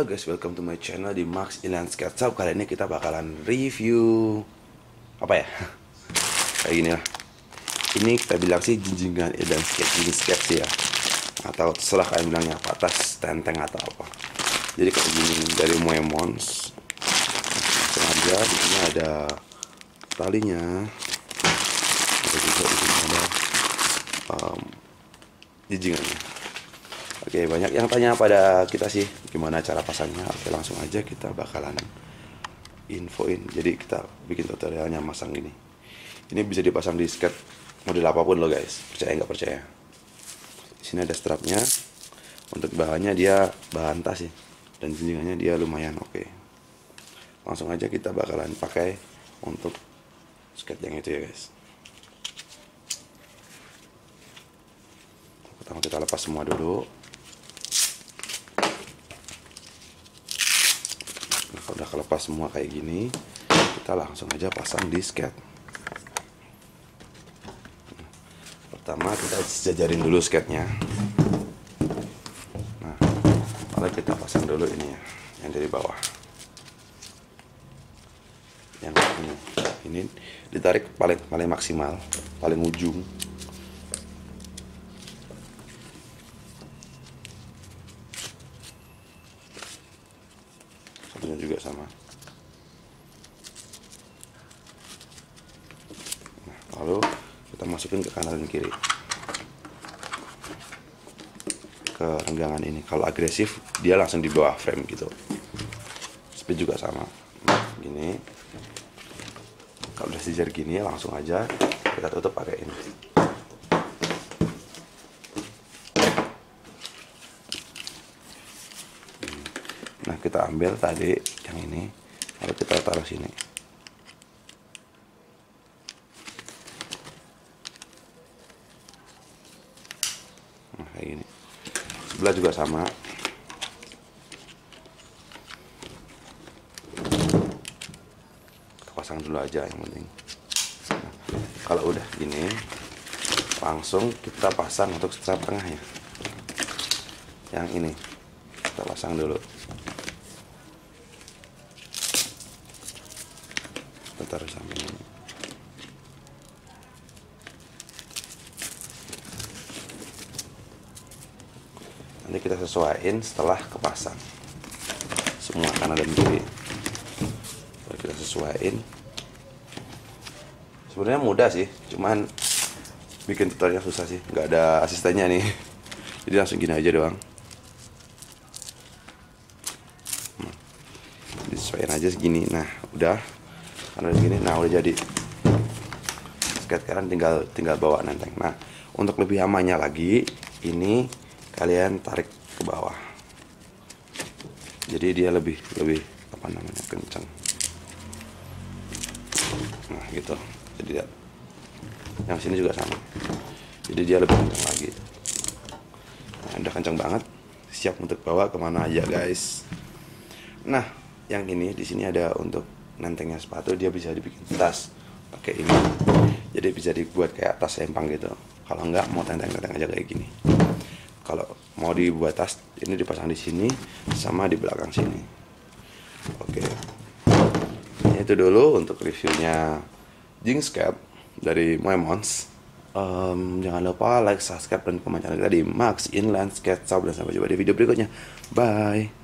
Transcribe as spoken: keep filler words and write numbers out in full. Halo guys, welcome to my channel di Mags Inline Skate Shop. Kali ini kita bakalan review apa ya? Kayak gini lah. Ini kita bilang sih jinjingan dan skate, JingSkate sih ya. Atau terserah kalian bilangnya apa, atas tenteng atau apa. Jadi kayak gini dari Moemons. Sengaja di sini ada talinya. Ada juga di sini ada um, jinjingannya. Oke, banyak yang tanya pada kita sih gimana cara pasangnya. Oke, langsung aja kita bakalan infoin. Jadi kita bikin tutorialnya masang ini. Ini bisa dipasang di skate model apapun loh guys. Percaya nggak percaya? Di sini ada strapnya. Untuk bahannya dia bahan tas sih. Dan jinjingannya dia lumayan oke. Langsung aja kita bakalan pakai untuk skate yang itu ya guys. Pertama kita lepas semua dulu. Udah kelepas semua kayak gini, kita langsung aja pasang di skate. Pertama kita jajarin dulu skate-nya. Nah, lalu kita pasang dulu ini ya, yang dari bawah. Yang ini, ini ditarik paling paling maksimal, paling ujung. Satunya juga sama. Nah, lalu kita masukin ke kanan dan kiri, ke renggangan ini. Kalau agresif dia langsung di bawah frame gitu. Speed juga sama. Nah, gini. Kalau udah sejajar gini langsung aja kita tutup pakai ini. Nah, kita ambil tadi yang ini, lalu kita taruh sini. Nah, kayak gini. Sebelah juga sama. Kita pasang dulu aja yang penting. Nah, kalau udah gini, langsung kita pasang untuk strap tengahnya. Yang ini kita pasang dulu. Taruh samping ini. Nanti kita sesuaiin setelah kepasang semua kanan dan kiri. Lalu kita sesuaiin. Sebenarnya mudah sih, cuman bikin tutorialnya susah sih, nggak ada asistennya nih. Jadi langsung gini aja doang. Nah, disesuaikan aja segini. Nah, udah. Karena begini, nah udah jadi. Skate kalian tinggal tinggal bawa nenteng. Nah, untuk lebih amannya lagi, ini kalian tarik ke bawah. Jadi dia lebih lebih apa namanya kencang. Nah gitu. Jadi lihat. Yang sini juga sama. Jadi dia lebih kencang lagi. Nah, udah kencang banget. Siap untuk bawa kemana aja guys. Nah, yang ini di sini ada untuk nentengnya sepatu, dia bisa dibikin tas pakai ini. Jadi bisa dibuat kayak tas lempang gitu. Kalau enggak mau tenteng-tenteng aja kayak gini. Kalau mau dibuat tas, ini dipasang di sini sama di belakang sini. Oke. Ini itu dulu untuk reviewnya JingSkate dari Moemons. Um, jangan lupa like, subscribe dan komen channel kita di Mags Inline Skate Shop, dan sampai jumpa di video berikutnya. Bye.